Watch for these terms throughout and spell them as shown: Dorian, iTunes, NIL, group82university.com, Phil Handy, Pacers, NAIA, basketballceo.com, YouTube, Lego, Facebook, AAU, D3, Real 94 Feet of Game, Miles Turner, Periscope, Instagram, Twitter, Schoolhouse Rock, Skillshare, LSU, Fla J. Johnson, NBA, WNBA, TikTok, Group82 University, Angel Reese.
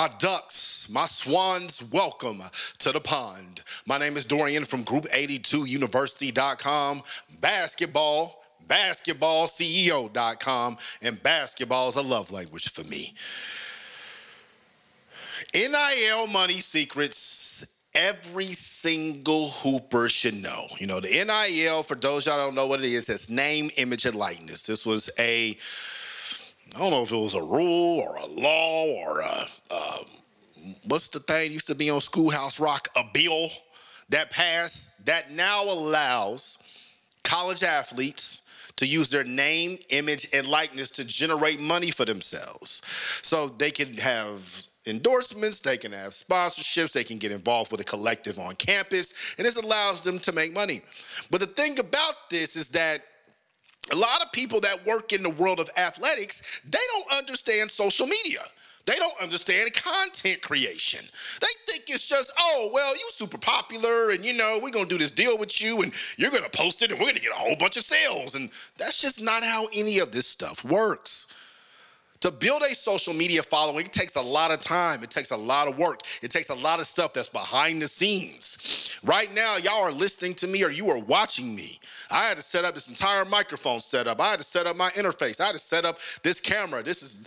My ducks, my swans, welcome to the pond. My name is Dorian from group82university.com, basketballceo.com, and basketball is a love language for me. NIL money secrets every single hooper should know. You know, the NIL, for those y'all don't know what it is, that's name, image, and likeness. This was a... I don't know if it was a rule or a law or what's the thing used to be on Schoolhouse Rock, a bill that passed that now allows college athletes to use their name, image, and likeness to generate money for themselves. So they can have endorsements, they can have sponsorships, they can get involved with a collective on campus, and this allows them to make money. But the thing about this is that a lot of people that work in the world of athletics, they don't understand social media. They don't understand content creation. They think it's just, oh, well, you super popular and, you know, we're going to do this deal with you and you're going to post it and we're going to get a whole bunch of sales. And that's just not how any of this stuff works. To build a social media following, it takes a lot of time. It takes a lot of work. It takes a lot of stuff that's behind the scenes. Right now, y'all are listening to me or you are watching me. I had to set up this entire microphone setup. I had to set up my interface. I had to set up this camera. This is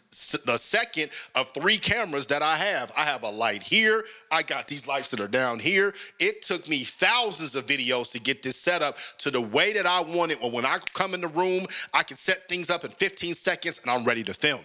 the second of three cameras that I have. I have a light here. I got these lights that are down here. It took me thousands of videos to get this set up to the way that I want it. When I come in the room, I can set things up in 15 seconds and I'm ready to film.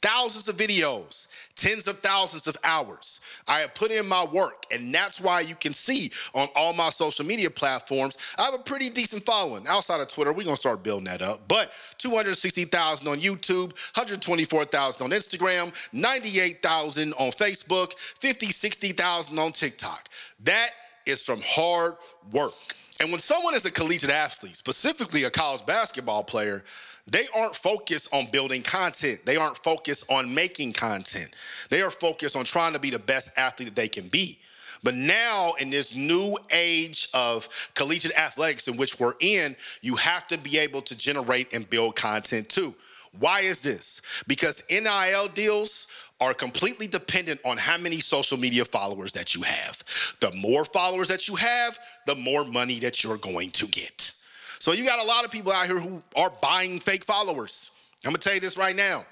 Thousands of videos, tens of thousands of hours. I have put in my work, and that's why you can see on all my social media platforms, I have a pretty decent following. Outside of Twitter, we're going to start building that up. But 260,000 on YouTube, 124,000 on Instagram, 98,000 on Facebook, 60,000 on TikTok. That is from hard work. And when someone is a collegiate athlete, specifically a college basketball player, they aren't focused on building content. They aren't focused on making content. They are focused on trying to be the best athlete that they can be. But now in this new age of collegiate athletics in which we're in, you have to be able to generate and build content too. Why is this? Because NIL deals are completely dependent on how many social media followers that you have. The more followers that you have, the more money that you're going to get. So you got a lot of people out here who are buying fake followers. I'm going to tell you this right now.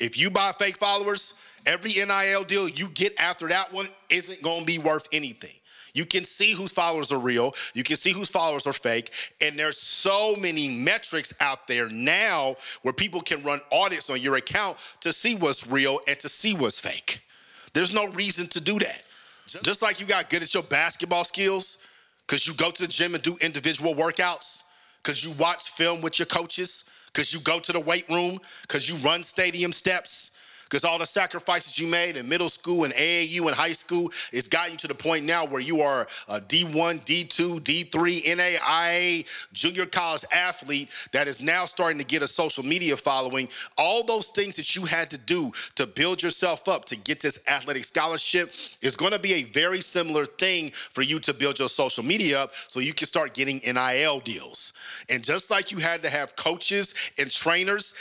If you buy fake followers, every NIL deal you get after that one isn't going to be worth anything. You can see whose followers are real. You can see whose followers are fake. And there's so many metrics out there now where people can run audits on your account to see what's real and to see what's fake. There's no reason to do that. Just like you got good at your basketball skills because you go to the gym and do individual workouts, because you watch film with your coaches, because you go to the weight room, because you run stadium steps, because all the sacrifices you made in middle school and AAU and high school has gotten you to the point now where you are a D1, D2, D3, NAIA junior college athlete that is now starting to get a social media following. All those things that you had to do to build yourself up to get this athletic scholarship is going to be a very similar thing for you to build your social media up so you can start getting NIL deals. And just like you had to have coaches and trainers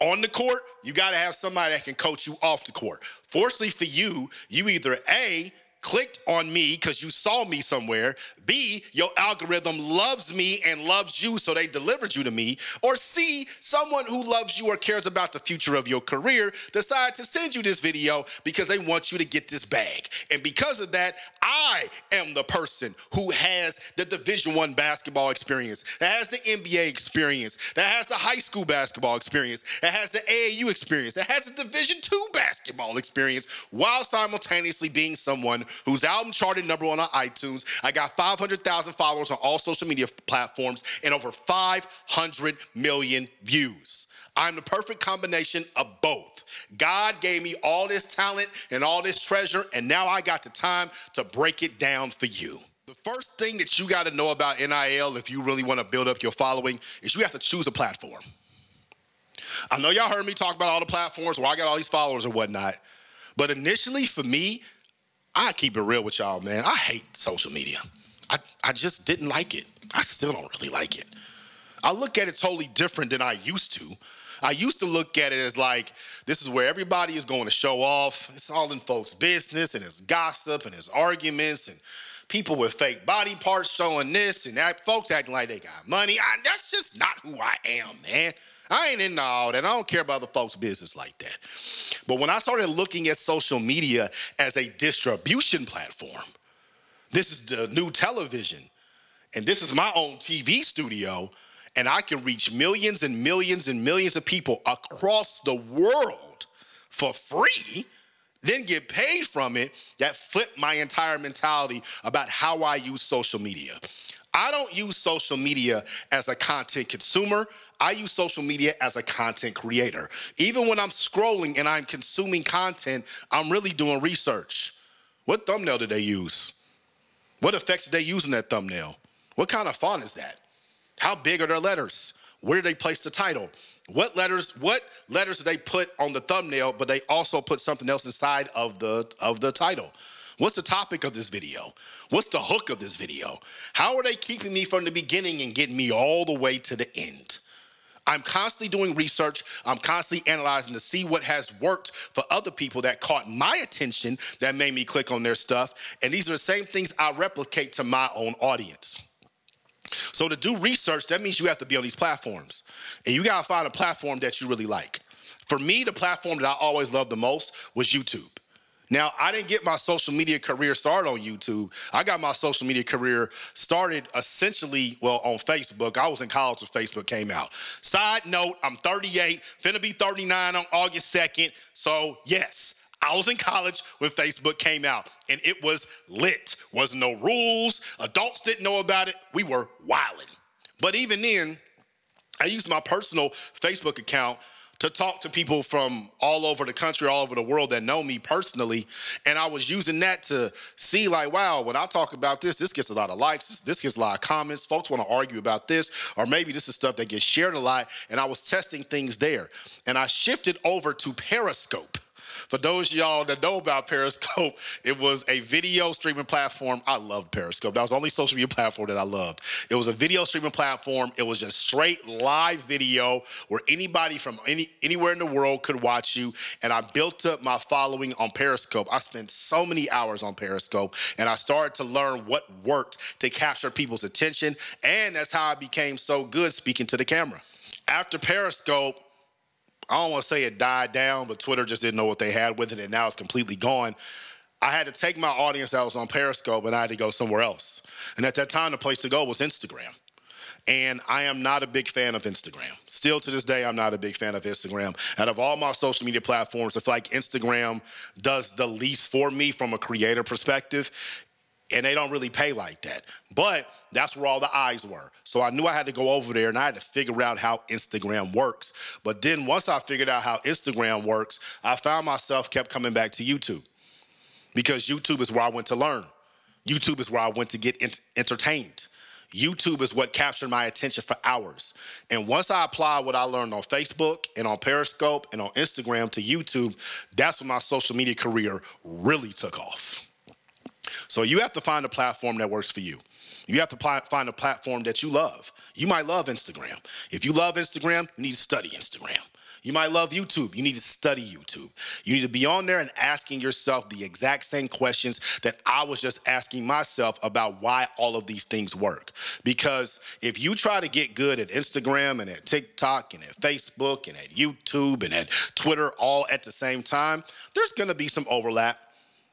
on the court, you got to have somebody that can coach you off the court. Fortunately for you, you either A, clicked on me because you saw me somewhere, B, your algorithm loves me and loves you, so they delivered you to me, or C, someone who loves you or cares about the future of your career decided to send you this video because they want you to get this bag. And because of that, I am the person who has the Division I basketball experience, that has the NBA experience, that has the high school basketball experience, that has the AAU experience, that has the Division II basketball experience, while simultaneously being someone whose album charted number one on iTunes. I got 500,000 followers on all social media platforms and over 500 million views. I'm the perfect combination of both. God gave me all this talent and all this treasure, and now I got the time to break it down for you. The first thing that you got to know about NIL if you really want to build up your following is you have to choose a platform. I know y'all heard me talk about all the platforms where I got all these followers and whatnot, but initially for me, I keep it real with y'all, man. I hate social media. I just didn't like it. I still don't really like it. I look at it totally different than I used to. I used to look at it as like, this is where everybody is going to show off. It's all in folks' business, and it's gossip, and it's arguments, and people with fake body parts showing this, and that folks acting like they got money. That's just not who I am, man. I ain't into all that. I don't care about the folks' business like that. But when I started looking at social media as a distribution platform, this is the new television, and this is my own TV studio, and I can reach millions and millions and millions of people across the world for free, then get paid from it, that flipped my entire mentality about how I use social media. I don't use social media as a content consumer. I use social media as a content creator. Even when I'm scrolling and I'm consuming content, I'm really doing research. What thumbnail did they use? What effects did they use in that thumbnail? What kind of font is that? How big are their letters? Where did they place the title? What letters did they put on the thumbnail, but they also put something else inside of the title? What's the topic of this video? What's the hook of this video? How are they keeping me from the beginning and getting me all the way to the end? I'm constantly doing research. I'm constantly analyzing to see what has worked for other people that caught my attention, that made me click on their stuff. And these are the same things I replicate to my own audience. So to do research, that means you have to be on these platforms. And you got to find a platform that you really like. For me, the platform that I always loved the most was YouTube. Now, I didn't get my social media career started on YouTube. I got my social media career started essentially, well, on Facebook. I was in college when Facebook came out. Side note, I'm 38, finna be 39 on August 2nd. So, yes, I was in college when Facebook came out, and it was lit. Wasn't no rules. Adults didn't know about it. We were wilding. But even then, I used my personal Facebook account to talk to people from all over the country, all over the world that know me personally. And I was using that to see like, wow, when I talk about this, this gets a lot of likes, this gets a lot of comments, folks want to argue about this, or maybe this is stuff that gets shared a lot. And I was testing things there. And I shifted over to Periscope. For those of y'all that know about Periscope, it was a video streaming platform. I loved Periscope. That was the only social media platform that I loved. It was a video streaming platform. It was just straight live video where anybody from anywhere in the world could watch you. And I built up my following on Periscope. I spent so many hours on Periscope, and I started to learn what worked to capture people's attention. And that's how I became so good speaking to the camera. After Periscope, I don't want to say it died down, but Twitter just didn't know what they had with it, and now it's completely gone. I had to take my audience that was on Periscope, and I had to go somewhere else. And at that time, the place to go was Instagram. And I am not a big fan of Instagram. Still to this day, I'm not a big fan of Instagram. Out of all my social media platforms, I feel like Instagram does the least for me from a creator perspective. And they don't really pay like that. But that's where all the eyes were. So I knew I had to go over there, and I had to figure out how Instagram works. But then once I figured out how Instagram works, I found myself kept coming back to YouTube, because YouTube is where I went to learn. YouTube is where I went to get entertained. YouTube is what captured my attention for hours. And once I applied what I learned on Facebook and on Periscope and on Instagram to YouTube, that's when my social media career really took off. So you have to find a platform that works for you. You have to find a platform that you love. You might love Instagram. If you love Instagram, you need to study Instagram. You might love YouTube. You need to study YouTube. You need to be on there and asking yourself the exact same questions that I was just asking myself about why all of these things work. Because if you try to get good at Instagram and at TikTok and at Facebook and at YouTube and at Twitter all at the same time, there's going to be some overlap.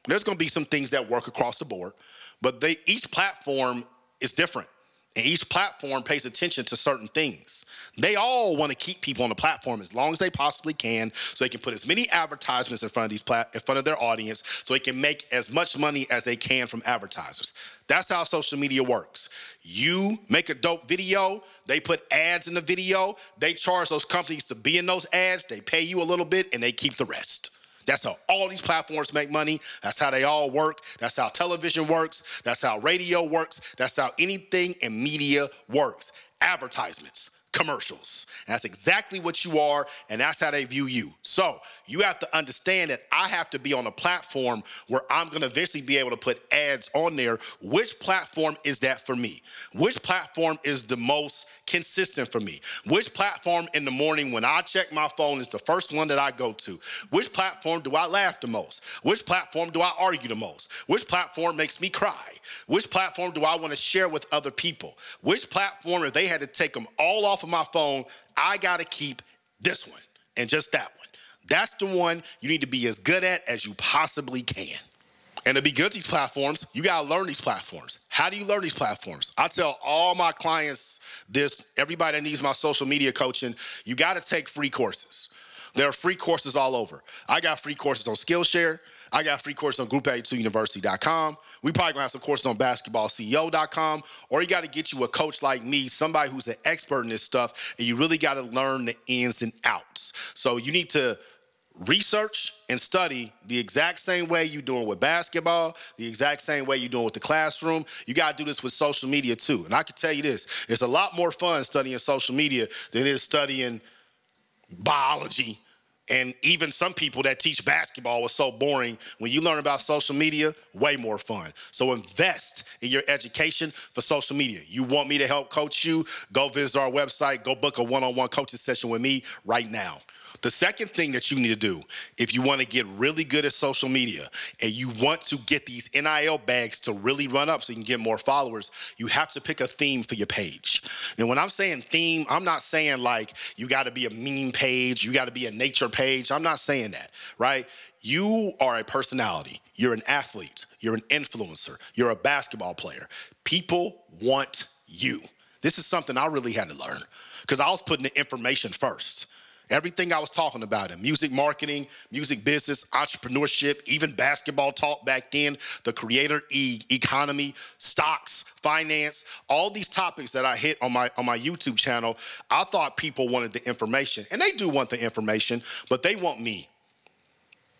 There's going to be some things that work across the board, but each platform is different, and each platform pays attention to certain things. They all want to keep people on the platform as long as they possibly can, so they can put as many advertisements in front of their audience, so they can make as much money as they can from advertisers. That's how social media works. You make a dope video, they put ads in the video, they charge those companies to be in those ads, they pay you a little bit, and they keep the rest. That's how all these platforms make money. That's how they all work. That's how television works. That's how radio works. That's how anything in media works. Advertisements, commercials. And that's exactly what you are, and that's how they view you. So you have to understand that I have to be on a platform where I'm going to eventually be able to put ads on there. Which platform is that for me? Which platform is the most consistent for me. Which platform in the morning when I check my phone is the first one that I go to? Which platform do I laugh the most? Which platform do I argue the most? Which platform makes me cry? Which platform do I want to share with other people? Which platform, if they had to take them all off of my phone, I got to keep this one and just that one. That's the one you need to be as good at as you possibly can. And to be good at these platforms, you got to learn these platforms. How do you learn these platforms? I tell all my clients this, everybody that needs my social media coaching, you got to take free courses. There are free courses all over. I got free courses on Skillshare. I got free courses on group82university.com. We probably going to have some courses on basketballceo.com. Or you got to get you a coach like me, somebody who's an expert in this stuff, and you really got to learn the ins and outs. So you need to research and study the exact same way you're doing with basketball, the exact same way you're doing with the classroom. You got to do this with social media too. And I can tell you this, it's a lot more fun studying social media than it is studying biology. And even some people that teach basketball was so boring. When you learn about social media, way more fun. So invest in your education for social media. You want me to help coach you? Go visit our website. Go book a one-on-one coaching session with me right now. The second thing that you need to do, if you want to get really good at social media and you want to get these NIL bags to really run up so you can get more followers, you have to pick a theme for your page. And when I'm saying theme, I'm not saying like you got to be a meme page, you got to be a nature page. I'm not saying that, right? You are a personality. You're an athlete. You're an influencer. You're a basketball player. People want you. This is something I really had to learn because I was putting the information first. Everything I was talking about in music marketing, music business, entrepreneurship, even basketball talk back then, the creator economy, stocks, finance, all these topics that I hit on my YouTube channel, I thought people wanted the information. And they do want the information, but they want me.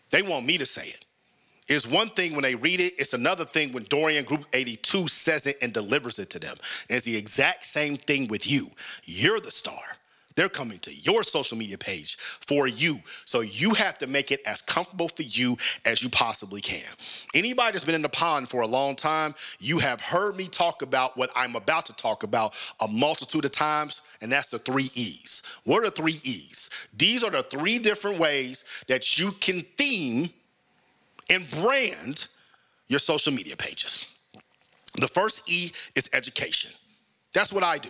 They want me to say it. It's one thing when they read it. It's another thing when Dorian Group 82 says it and delivers it to them. And it's the exact same thing with you. You're the star. They're coming to your social media page for you. So you have to make it as comfortable for you as you possibly can. Anybody that's been in the pond for a long time, you have heard me talk about what I'm about to talk about a multitude of times, and that's the 3 E's. What are the 3 E's? These are the 3 different ways that you can theme and brand your social media pages. The first E is education. That's what I do.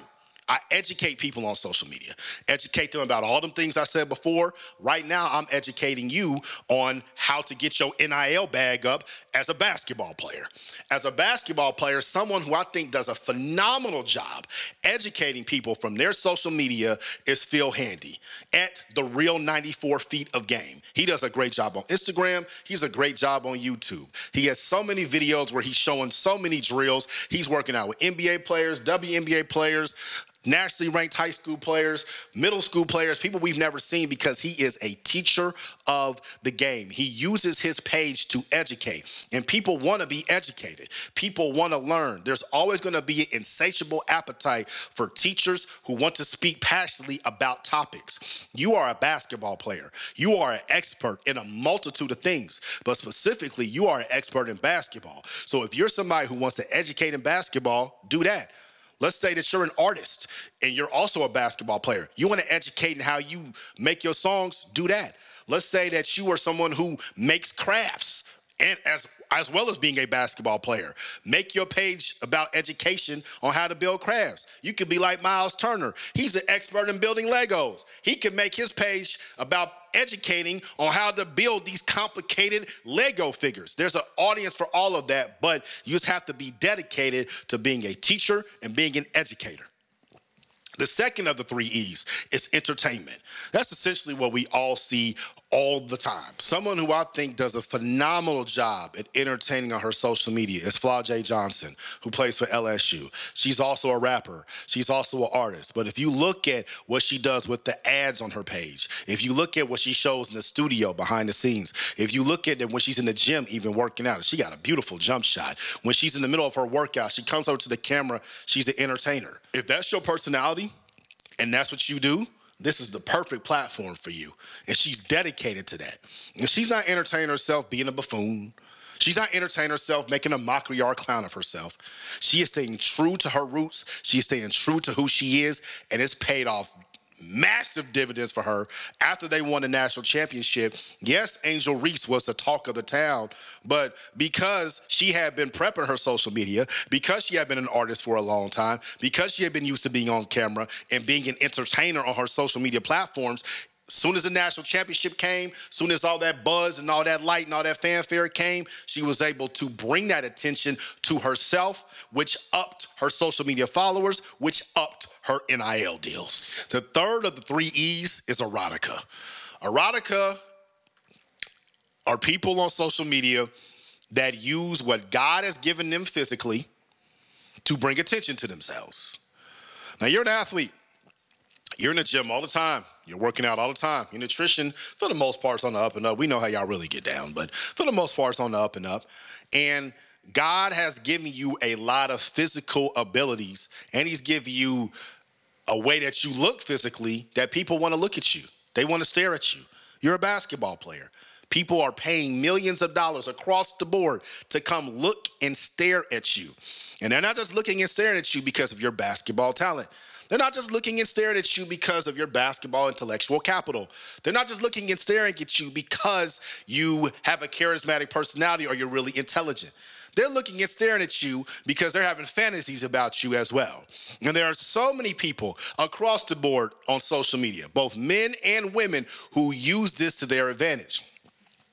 I educate people on social media, educate them about all them things I said before. Right now, I'm educating you on how to get your NIL bag up as a basketball player. As a basketball player, someone who I think does a phenomenal job educating people from their social media is Phil Handy at the Real 94 Feet of Game. He does a great job on Instagram. He's a great job on YouTube. He has so many videos where he's showing so many drills. He's working out with NBA players, WNBA players, nationally ranked high school players, middle school players, people we've never seen because he is a teacher of the game. He uses his page to educate, and people want to be educated. People want to learn. There's always going to be an insatiable appetite for teachers who want to speak passionately about topics. You are a basketball player. You are an expert in a multitude of things, but specifically, you are an expert in basketball. So if you're somebody who wants to educate in basketball, do that. Let's say that you're an artist and you're also a basketball player. You want to educate in how you make your songs, do that. Let's say that you are someone who makes crafts and as well as being a basketball player. Make your page about education on how to build crafts. You could be like Miles Turner. He's an expert in building Legos. He could make his page about educating on how to build these complicated Lego figures. There's an audience for all of that, but you just have to be dedicated to being a teacher and being an educator. The second of the 3 E's is entertainment. That's essentially what we all see all the time. Someone who I think does a phenomenal job at entertaining on her social media is Fla J. Johnson, who plays for LSU. She's also a rapper. She's also an artist. But if you look at what she does with the ads on her page, if you look at what she shows in the studio behind the scenes, if you look at it when she's in the gym even working out, she got a beautiful jump shot. When she's in the middle of her workout, she comes over to the camera. She's an entertainer. If that's your personality and that's what you do, this is the perfect platform for you. And she's dedicated to that. And she's not entertaining herself being a buffoon. She's not entertaining herself, making a mockery or a clown of herself. She is staying true to her roots. She is staying true to who she is, and it's paid off massive dividends for her. After they won the national championship, yes, Angel Reese was the talk of the town, but because she had been prepping her social media, because she had been an artist for a long time, because she had been used to being on camera and being an entertainer on her social media platforms, soon as the national championship came, soon as all that buzz and all that light and all that fanfare came, she was able to bring that attention to herself, which upped her social media followers, which upped her NIL deals. The third of the three E's is erotica. Erotica are people on social media that use what God has given them physically to bring attention to themselves. Now, you're an athlete. You're in the gym all the time. You're working out all the time. Your nutrition, for the most part, is on the up and up. We know how y'all really get down, but for the most part, it's on the up and up. And God has given you a lot of physical abilities, and he's given you a way that you look physically that people want to look at you. They want to stare at you. You're a basketball player. People are paying millions of dollars across the board to come look and stare at you. And they're not just looking and staring at you because of your basketball talent. They're not just looking and staring at you because of your basketball intellectual capital. They're not just looking and staring at you because you have a charismatic personality or you're really intelligent. They're looking and staring at you because they're having fantasies about you as well. And there are so many people across the board on social media, both men and women, who use this to their advantage.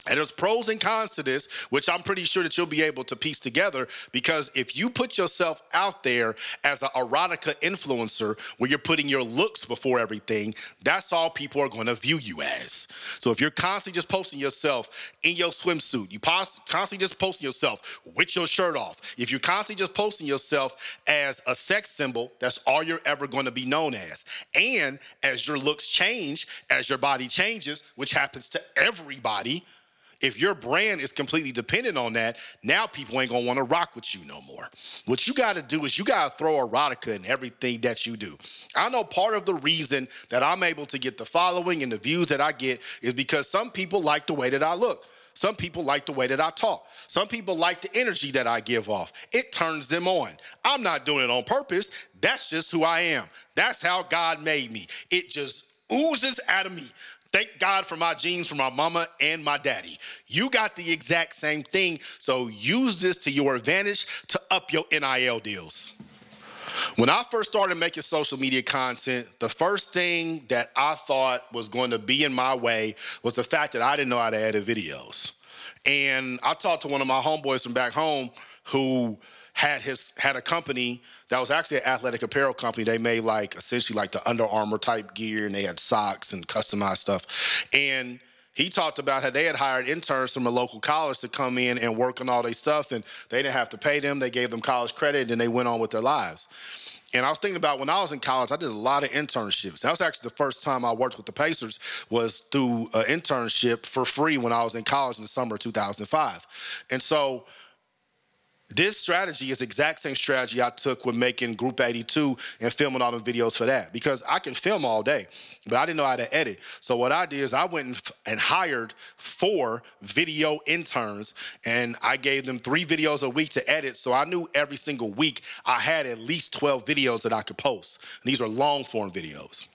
And there's pros and cons to this, which I'm pretty sure that you'll be able to piece together, because if you put yourself out there as an erotica influencer where you're putting your looks before everything, that's all people are going to view you as. So if you're constantly just posting yourself in your swimsuit, you're constantly just posting yourself with your shirt off, if you're constantly just posting yourself as a sex symbol, that's all you're ever going to be known as. And as your looks change, as your body changes, which happens to everybody, if your brand is completely dependent on that, now people ain't gonna wanna rock with you no more. What you gotta do is you gotta throw erotica in everything that you do. I know part of the reason that I'm able to get the following and the views that I get is because some people like the way that I look. Some people like the way that I talk. Some people like the energy that I give off. It turns them on. I'm not doing it on purpose. That's just who I am. That's how God made me. It just oozes out of me. Thank God for my genes, for my mama and my daddy. You got the exact same thing, so use this to your advantage to up your NIL deals. When I first started making social media content, the first thing that I thought was going to be in my way was the fact that I didn't know how to edit videos. And I talked to one of my homeboys from back home who had a company that was actually an athletic apparel company. They made essentially the Under Armour type gear, and they had socks and customized stuff. And he talked about how they had hired interns from a local college to come in and work on all their stuff, and they didn't have to pay them. They gave them college credit, and they went on with their lives. And I was thinking about when I was in college, I did a lot of internships. That was actually the first time I worked with the Pacers, was through an internship for free when I was in college in the summer of 2005. And so this strategy is the exact same strategy I took with making Group 82 and filming all the videos for that, because I can film all day, but I didn't know how to edit. So what I did is I went and hired 4 video interns, and I gave them 3 videos a week to edit. So I knew every single week I had at least 12 videos that I could post. And these are long form videos.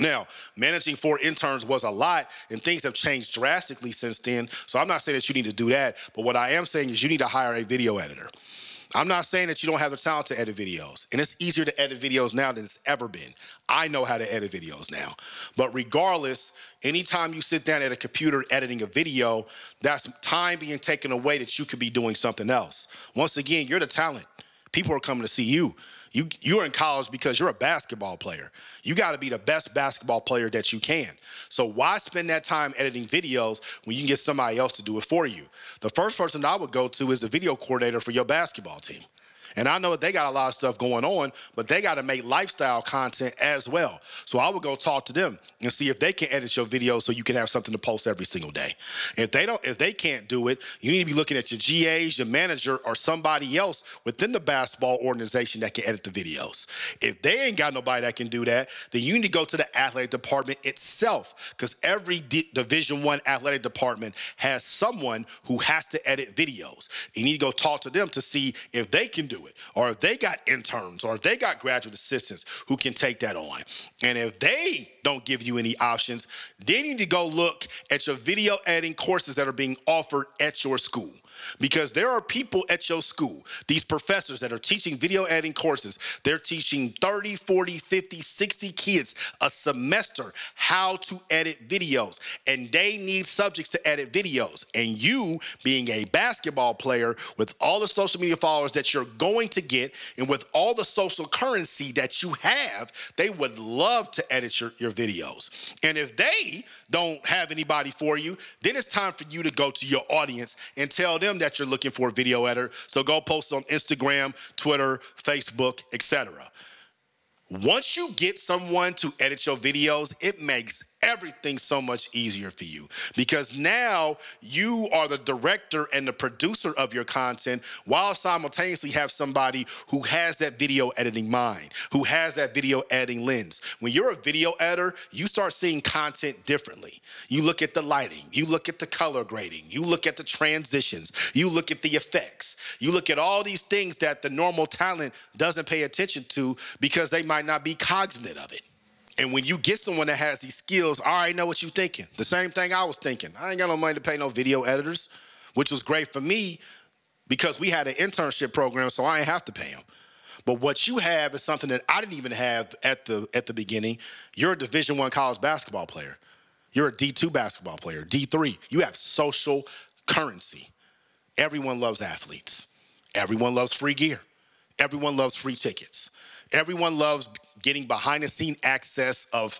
Now, managing 4 interns was a lot, and things have changed drastically since then. So I'm not saying that you need to do that, but what I am saying is you need to hire a video editor. I'm not saying that you don't have the talent to edit videos, and it's easier to edit videos now than it's ever been. I know how to edit videos now. But regardless, anytime you sit down at a computer editing a video, that's time being taken away that you could be doing something else. Once again, you're the talent. People are coming to see you. You're in college because you're a basketball player. You got to be the best basketball player that you can. So why spend that time editing videos when you can get somebody else to do it for you? The first person I would go to is the video coordinator for your basketball team. And I know they got a lot of stuff going on, but they got to make lifestyle content as well. So I would go talk to them and see if they can edit your video so you can have something to post every single day. If they can't do it, you need to be looking at your GAs, your manager, or somebody else within the basketball organization that can edit the videos. If they ain't got nobody that can do that, then you need to go to the athletic department itself, because every Division I athletic department has someone who has to edit videos. You need to go talk to them to see if they can do it, or if they got interns, or if they got graduate assistants who can take that on. And if they don't give you any options, then you need to go look at your video editing courses that are being offered at your school. Because there are people at your school, these professors that are teaching video editing courses, they're teaching 30, 40, 50, 60 kids a semester how to edit videos. And they need subjects to edit videos. And you, being a basketball player, with all the social media followers that you're going to get and with all the social currency that you have, they would love to edit your videos. And if they don't have anybody for you, then it's time for you to go to your audience and tell them that you're looking for a video editor. So go post on Instagram, Twitter, Facebook, etc. Once you get someone to edit your videos, it makes everything so much easier for you, because now you are the director and the producer of your content, while simultaneously have somebody who has that video editing mind, who has that video editing lens. When you're a video editor, you start seeing content differently. You look at the lighting, you look at the color grading, you look at the transitions, you look at the effects, you look at all these things that the normal talent doesn't pay attention to because they might not be cognizant of it. And when you get someone that has these skills, I already know what you're thinking. The same thing I was thinking. I ain't got no money to pay no video editors, which was great for me because we had an internship program, so I ain't have to pay them. But what you have is something that I didn't even have at the beginning. You're a Division I college basketball player. You're a D2 basketball player, D3. You have social currency. Everyone loves athletes. Everyone loves free gear. Everyone loves free tickets. Everyone loves getting behind-the-scene access of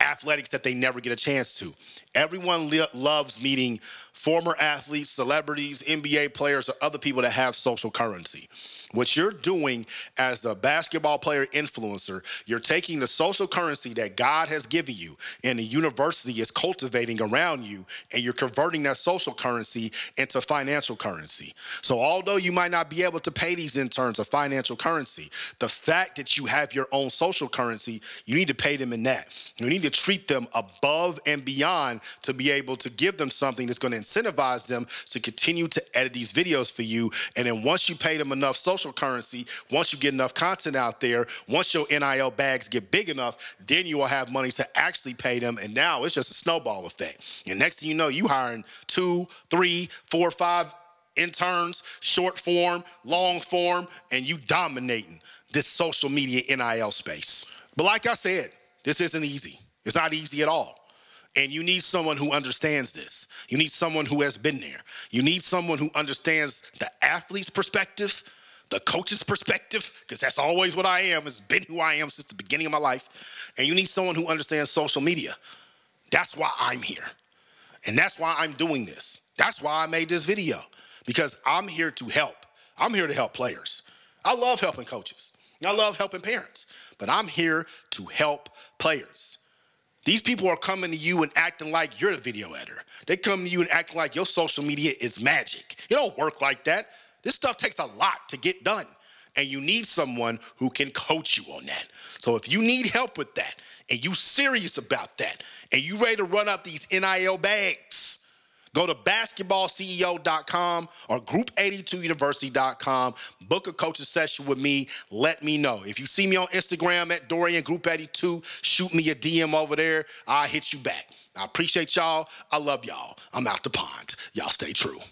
athletics that they never get a chance to. Everyone loves meeting former athletes, celebrities, NBA players, or other people that have social currency. What you're doing as the basketball player influencer, you're taking the social currency that God has given you and the university is cultivating around you, and you're converting that social currency into financial currency. So although you might not be able to pay these interns a financial currency, the fact that you have your own social currency, you need to pay them in that. You need to treat them above and beyond to be able to give them something that's going to incentivize them to continue to edit these videos for you. And then once you pay them enough social currency, once you get enough content out there, once your NIL bags get big enough, then you will have money to actually pay them. And now it's just a snowball effect. And next thing you know, you hiring 2, 3, 4, 5 interns, short form, long form, and you dominating this social media NIL space. But like I said, this isn't easy. It's not easy at all. And you need someone who understands this. You need someone who has been there. You need someone who understands the athlete's perspective, the coach's perspective, because that's always what I am. It's been who I am since the beginning of my life. And you need someone who understands social media. That's why I'm here. And that's why I'm doing this. That's why I made this video, because I'm here to help. I'm here to help players. I love helping coaches. I love helping parents. But I'm here to help players. These people are coming to you and acting like you're the video editor. They come to you and acting like your social media is magic. It don't work like that. This stuff takes a lot to get done, and you need someone who can coach you on that. So if you need help with that, and you serious about that, and you ready to run up these NIL bags, go to basketballceo.com or group82university.com. Book a coaching session with me. Let me know. If you see me on Instagram at Dorian Group82, shoot me a DM over there. I'll hit you back. I appreciate y'all. I love y'all. I'm out the pond. Y'all stay true.